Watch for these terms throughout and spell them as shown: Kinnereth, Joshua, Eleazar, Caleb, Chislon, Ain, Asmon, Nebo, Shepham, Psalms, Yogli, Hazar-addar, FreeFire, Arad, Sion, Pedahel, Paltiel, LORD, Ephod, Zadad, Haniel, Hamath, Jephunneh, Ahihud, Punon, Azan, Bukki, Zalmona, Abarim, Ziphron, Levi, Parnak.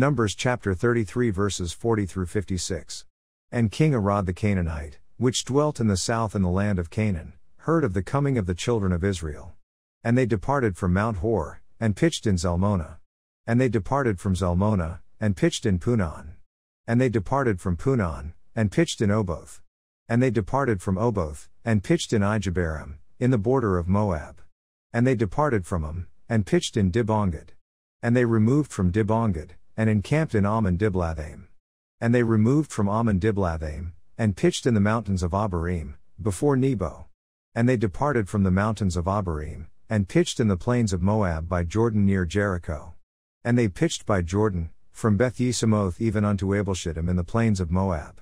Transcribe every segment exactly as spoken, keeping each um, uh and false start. Numbers chapter thirty-three verses forty through fifty-six. And King Arad the Canaanite, which dwelt in the south in the land of Canaan, heard of the coming of the children of Israel. And they departed from Mount Hor, and pitched in Zalmona. And they departed from Zalmona, and pitched in Punon. And they departed from Punon, and pitched in Oboth. And they departed from Oboth, and pitched in Ijabarim, in the border of Moab. And they departed from him, and pitched in Dibongad. And they removed from Dibongad, and encamped in Almon-Diblathaim. And they removed from Almon-Diblathaim, and pitched in the mountains of Abarim, before Nebo. And they departed from the mountains of Abarim, and pitched in the plains of Moab by Jordan near Jericho. And they pitched by Jordan, from Beth-jesimoth even unto Abel-shittim in the plains of Moab.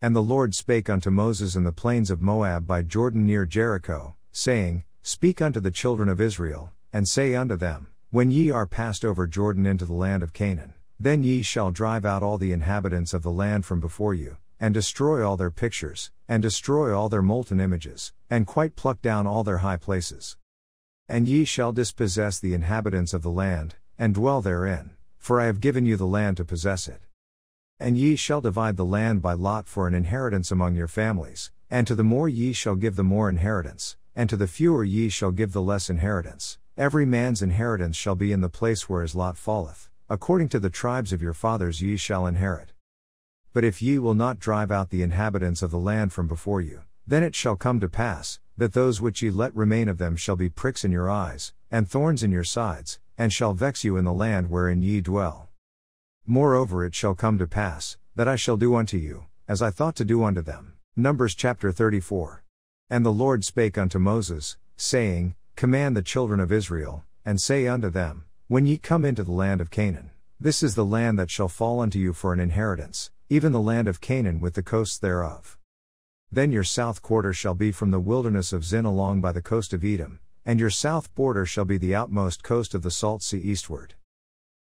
And the Lord spake unto Moses in the plains of Moab by Jordan near Jericho, saying, Speak unto the children of Israel, and say unto them, When ye are passed over Jordan into the land of Canaan, then ye shall drive out all the inhabitants of the land from before you, and destroy all their pictures, and destroy all their molten images, and quite pluck down all their high places. And ye shall dispossess the inhabitants of the land, and dwell therein, for I have given you the land to possess it. And ye shall divide the land by lot for an inheritance among your families, and to the more ye shall give the more inheritance, and to the fewer ye shall give the less inheritance. Every man's inheritance shall be in the place where his lot falleth, according to the tribes of your fathers ye shall inherit. But if ye will not drive out the inhabitants of the land from before you, then it shall come to pass, that those which ye let remain of them shall be pricks in your eyes, and thorns in your sides, and shall vex you in the land wherein ye dwell. Moreover it shall come to pass, that I shall do unto you, as I thought to do unto them. Numbers chapter thirty-four. And the Lord spake unto Moses, saying, Command the children of Israel, and say unto them, When ye come into the land of Canaan, this is the land that shall fall unto you for an inheritance, even the land of Canaan with the coasts thereof. Then your south quarter shall be from the wilderness of Zin along by the coast of Edom, and your south border shall be the outmost coast of the salt sea eastward.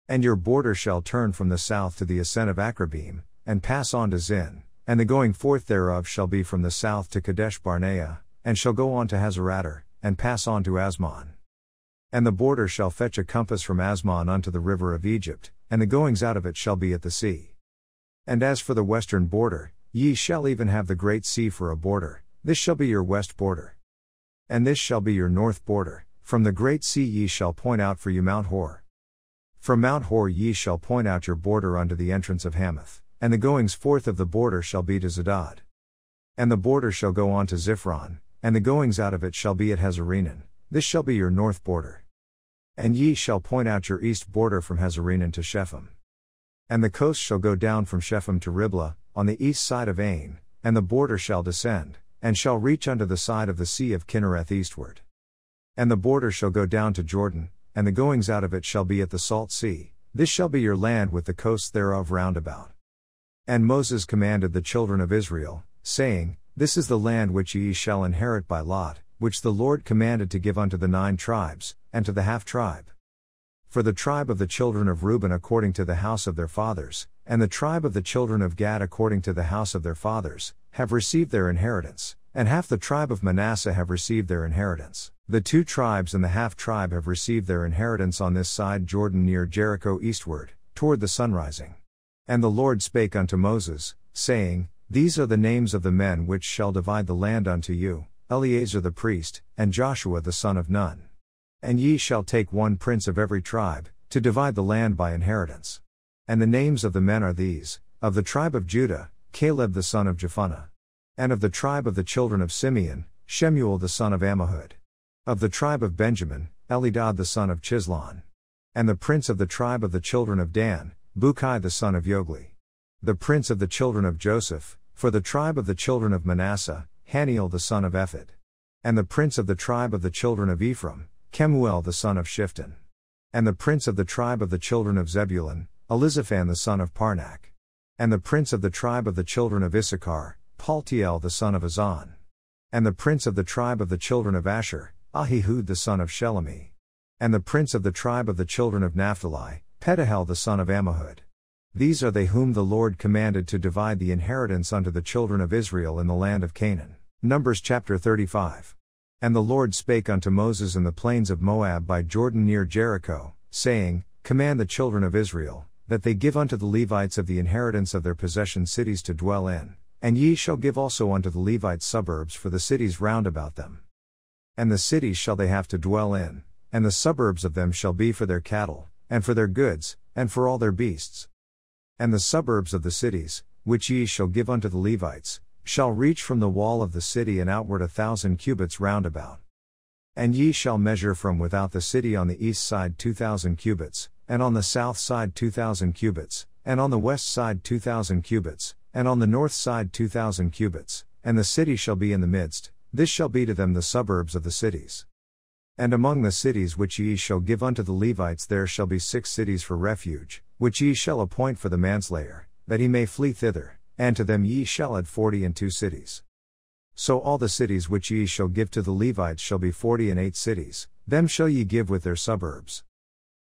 And your border shall turn from the south to the ascent of Akrabim, and pass on to Zin, and the going forth thereof shall be from the south to Kadesh Barnea, and shall go on to Hazar-addar, and pass on to Asmon. And the border shall fetch a compass from Asmon unto the river of Egypt, and the goings out of it shall be at the sea. And as for the western border, ye shall even have the great sea for a border, this shall be your west border. And this shall be your north border, from the great sea ye shall point out for you Mount Hor. From Mount Hor ye shall point out your border unto the entrance of Hamath, and the goings forth of the border shall be to Zadad. And the border shall go on to Ziphron, and the goings out of it shall be at Hazarenan, this shall be your north border. And ye shall point out your east border from Hazarenan to Shepham. And the coast shall go down from Shepham to Riblah, on the east side of Ain, and the border shall descend, and shall reach unto the side of the sea of Kinnereth eastward. And the border shall go down to Jordan, and the goings out of it shall be at the salt sea, this shall be your land with the coasts thereof round about. And Moses commanded the children of Israel, saying, This is the land which ye shall inherit by lot, which the Lord commanded to give unto the nine tribes, and to the half tribe. For the tribe of the children of Reuben according to the house of their fathers, and the tribe of the children of Gad according to the house of their fathers, have received their inheritance, and half the tribe of Manasseh have received their inheritance. The two tribes and the half tribe have received their inheritance on this side Jordan near Jericho eastward, toward the sunrising. And the Lord spake unto Moses, saying, These are the names of the men which shall divide the land unto you, Eleazar the priest, and Joshua the son of Nun. And ye shall take one prince of every tribe, to divide the land by inheritance. And the names of the men are these, of the tribe of Judah, Caleb the son of Jephunneh. And of the tribe of the children of Simeon, Shemuel the son of Amahud. Of the tribe of Benjamin, Elidad the son of Chislon. And the prince of the tribe of the children of Dan, Bukki the son of Yogli. The prince of the children of Joseph, for the tribe of the children of Manasseh, Haniel the son of Ephod. And the prince of the tribe of the children of Ephraim, Kemuel the son of Shifton. And the prince of the tribe of the children of Zebulun, Elizaphan the son of Parnak. And the prince of the tribe of the children of Issachar, Paltiel the son of Azan. And the prince of the tribe of the children of Asher, Ahihud the son of Shelemi. And the prince of the tribe of the children of Naphtali, Pedahel the son of Amahud. These are they whom the Lord commanded to divide the inheritance unto the children of Israel in the land of Canaan. Numbers chapter thirty-five. And the Lord spake unto Moses in the plains of Moab by Jordan near Jericho, saying, Command the children of Israel, that they give unto the Levites of the inheritance of their possession cities to dwell in, and ye shall give also unto the Levites suburbs for the cities round about them. And the cities shall they have to dwell in, and the suburbs of them shall be for their cattle, and for their goods, and for all their beasts. And the suburbs of the cities, which ye shall give unto the Levites, shall reach from the wall of the city and outward a thousand cubits round about. And ye shall measure from without the city on the east side two thousand cubits, and on the south side two thousand cubits, and on the west side two thousand cubits, and on the north side two thousand cubits, and the city shall be in the midst. This shall be to them the suburbs of the cities. And among the cities which ye shall give unto the Levites there shall be six cities for refuge, which ye shall appoint for the manslayer, that he may flee thither, and to them ye shall add forty and two cities. So all the cities which ye shall give to the Levites shall be forty and eight cities, them shall ye give with their suburbs.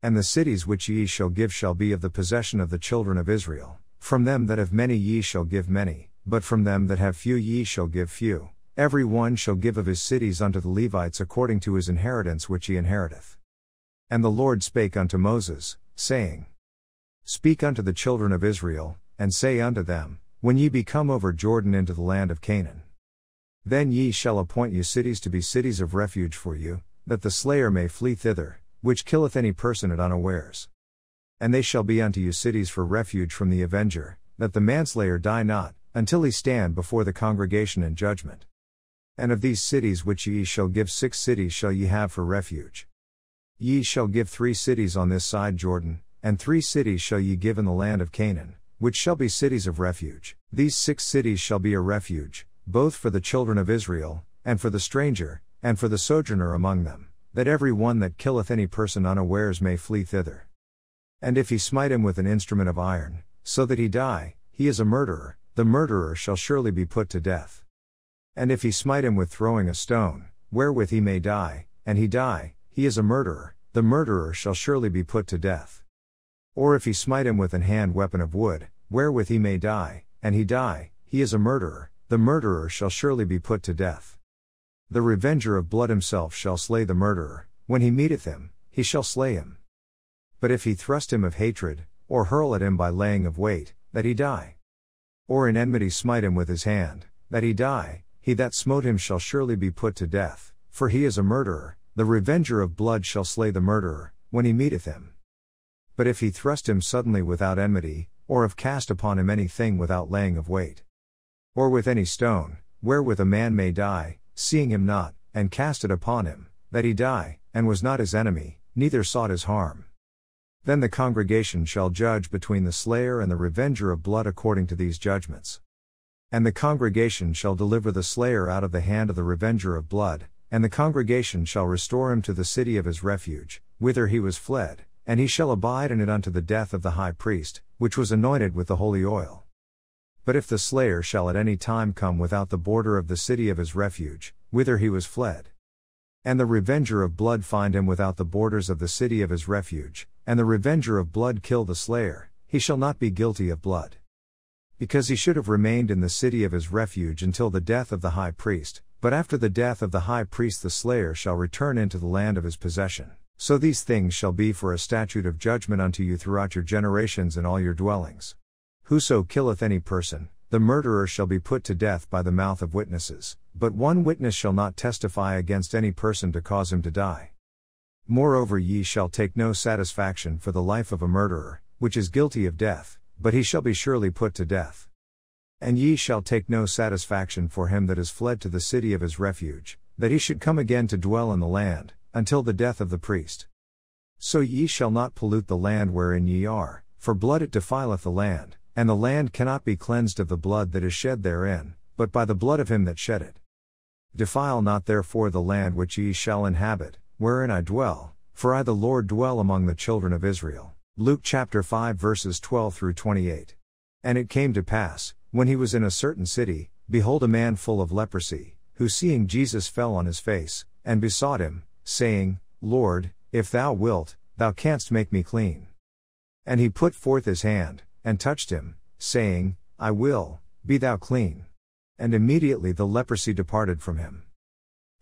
And the cities which ye shall give shall be of the possession of the children of Israel, from them that have many ye shall give many, but from them that have few ye shall give few. Every one shall give of his cities unto the Levites according to his inheritance which he inheriteth. And the Lord spake unto Moses, saying, Speak unto the children of Israel, and say unto them, When ye be come over Jordan into the land of Canaan, then ye shall appoint you cities to be cities of refuge for you, that the slayer may flee thither, which killeth any person at unawares. And they shall be unto you cities for refuge from the avenger, that the manslayer die not, until he stand before the congregation in judgment. And of these cities which ye shall give six cities shall ye have for refuge. Ye shall give three cities on this side Jordan, and three cities shall ye give in the land of Canaan, which shall be cities of refuge. These six cities shall be a refuge, both for the children of Israel, and for the stranger, and for the sojourner among them, that every one that killeth any person unawares may flee thither. And if he smite him with an instrument of iron, so that he die, he is a murderer, the murderer shall surely be put to death. And if he smite him with throwing a stone, wherewith he may die, and he die, he is a murderer, the murderer shall surely be put to death. Or if he smite him with an hand weapon of wood, wherewith he may die, and he die, he is a murderer, the murderer shall surely be put to death. The revenger of blood himself shall slay the murderer, when he meeteth him, he shall slay him. But if he thrust him of hatred, or hurl at him by laying of weight, that he die. Or in enmity smite him with his hand, that he die, he that smote him shall surely be put to death, for he is a murderer, the revenger of blood shall slay the murderer, when he meeteth him. But if he thrust him suddenly without enmity, or have cast upon him anything without laying of weight, or with any stone, wherewith a man may die, seeing him not, and cast it upon him, that he die, and was not his enemy, neither sought his harm. Then the congregation shall judge between the slayer and the revenger of blood according to these judgments. And the congregation shall deliver the slayer out of the hand of the revenger of blood, and the congregation shall restore him to the city of his refuge, whither he was fled, and he shall abide in it unto the death of the high priest, which was anointed with the holy oil. But if the slayer shall at any time come without the border of the city of his refuge, whither he was fled, and the revenger of blood find him without the borders of the city of his refuge, and the revenger of blood kill the slayer, he shall not be guilty of blood. Because he should have remained in the city of his refuge until the death of the high priest, but after the death of the high priest the slayer shall return into the land of his possession. So these things shall be for a statute of judgment unto you throughout your generations in all your dwellings. Whoso killeth any person, the murderer shall be put to death by the mouth of witnesses, but one witness shall not testify against any person to cause him to die. Moreover, ye shall take no satisfaction for the life of a murderer, which is guilty of death, but he shall be surely put to death. And ye shall take no satisfaction for him that is fled to the city of his refuge, that he should come again to dwell in the land, until the death of the priest. So ye shall not pollute the land wherein ye are, for blood it defileth the land, and the land cannot be cleansed of the blood that is shed therein, but by the blood of him that shed it. Defile not therefore the land which ye shall inhabit, wherein I dwell, for I the Lord dwell among the children of Israel. Luke chapter five verses twelve through twenty-eight. And it came to pass, when he was in a certain city, behold a man full of leprosy, who seeing Jesus fell on his face, and besought him, saying, Lord, if thou wilt, thou canst make me clean. And he put forth his hand, and touched him, saying, I will, be thou clean. And immediately the leprosy departed from him.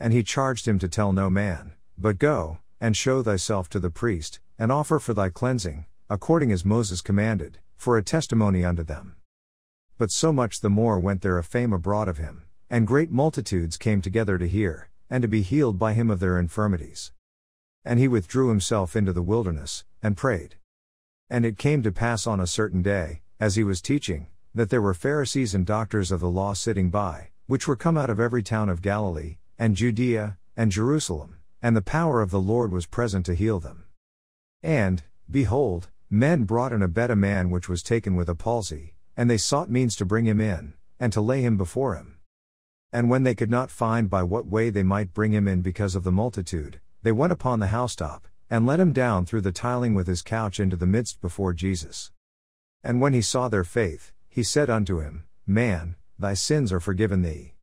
And he charged him to tell no man, but go, and show thyself to the priest, and offer for thy cleansing, according as Moses commanded, for a testimony unto them. But so much the more went there a fame abroad of him, and great multitudes came together to hear, and to be healed by him of their infirmities. And he withdrew himself into the wilderness, and prayed. And it came to pass on a certain day, as he was teaching, that there were Pharisees and doctors of the law sitting by, which were come out of every town of Galilee, and Judea, and Jerusalem, and the power of the Lord was present to heal them. And, behold, men brought in a bed a man which was taken with a palsy, and they sought means to bring him in, and to lay him before him. And when they could not find by what way they might bring him in because of the multitude, they went upon the housetop, and let him down through the tiling with his couch into the midst before Jesus. And when he saw their faith, he said unto him, Man, thy sins are forgiven thee.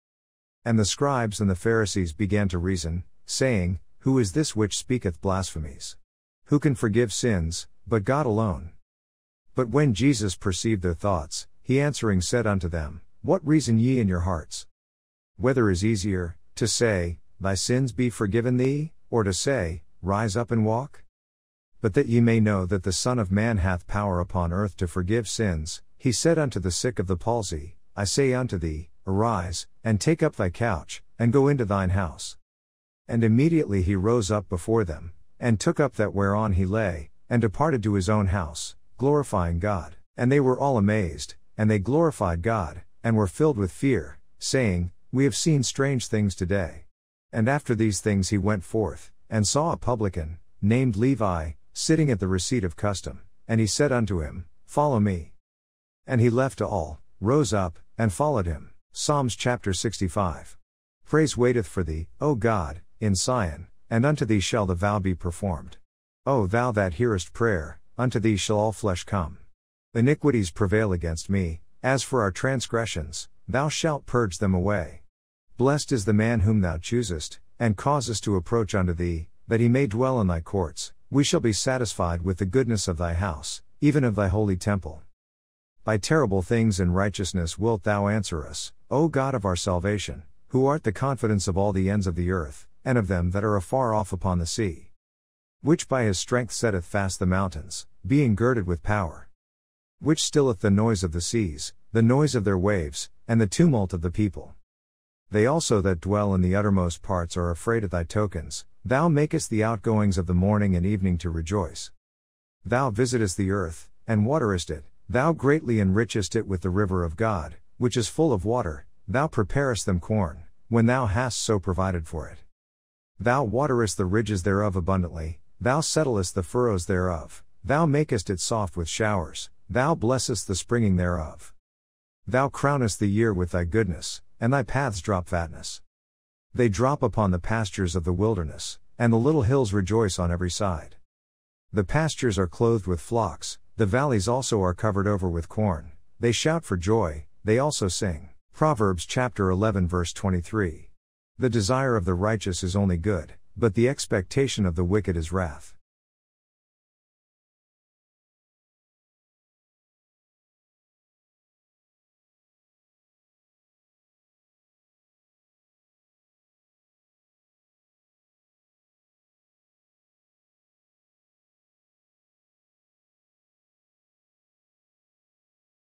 And the scribes and the Pharisees began to reason, saying, Who is this which speaketh blasphemies? Who can forgive sins, but God alone? But when Jesus perceived their thoughts, he answering said unto them, What reason ye in your hearts? Whether is easier, to say, Thy sins be forgiven thee, or to say, Rise up and walk? But that ye may know that the Son of Man hath power upon earth to forgive sins, he said unto the sick of the palsy, I say unto thee, Arise, and take up thy couch, and go into thine house. And immediately he rose up before them, and took up that whereon he lay, and departed to his own house, glorifying God. And they were all amazed, and they glorified God, and were filled with fear, saying, We have seen strange things today. And after these things he went forth, and saw a publican, named Levi, sitting at the receipt of custom, and he said unto him, Follow me. And he left all, rose up, and followed him. Psalms chapter sixty-five. Praise waiteth for thee, O God, in Sion, and unto thee shall the vow be performed. O thou that hearest prayer, unto thee shall all flesh come. Iniquities prevail against me, as for our transgressions, thou shalt purge them away. Blessed is the man whom thou choosest, and causest to approach unto thee, that he may dwell in thy courts. We shall be satisfied with the goodness of thy house, even of thy holy temple. By terrible things in righteousness wilt thou answer us, O God of our salvation, who art the confidence of all the ends of the earth, and of them that are afar off upon the sea. Which by his strength setteth fast the mountains, being girded with power. Which stilleth the noise of the seas, the noise of their waves, and the tumult of the people. They also that dwell in the uttermost parts are afraid of thy tokens, thou makest the outgoings of the morning and evening to rejoice. Thou visitest the earth, and waterest it. Thou greatly enrichest it with the river of God, which is full of water. Thou preparest them corn, when thou hast so provided for it. Thou waterest the ridges thereof abundantly, thou settlest the furrows thereof, thou makest it soft with showers, thou blessest the springing thereof. Thou crownest the year with thy goodness, and thy paths drop fatness. They drop upon the pastures of the wilderness, and the little hills rejoice on every side. The pastures are clothed with flocks, the valleys also are covered over with corn, they shout for joy, they also sing. Proverbs chapter eleven verse twenty-three. The desire of the righteous is only good, but the expectation of the wicked is wrath.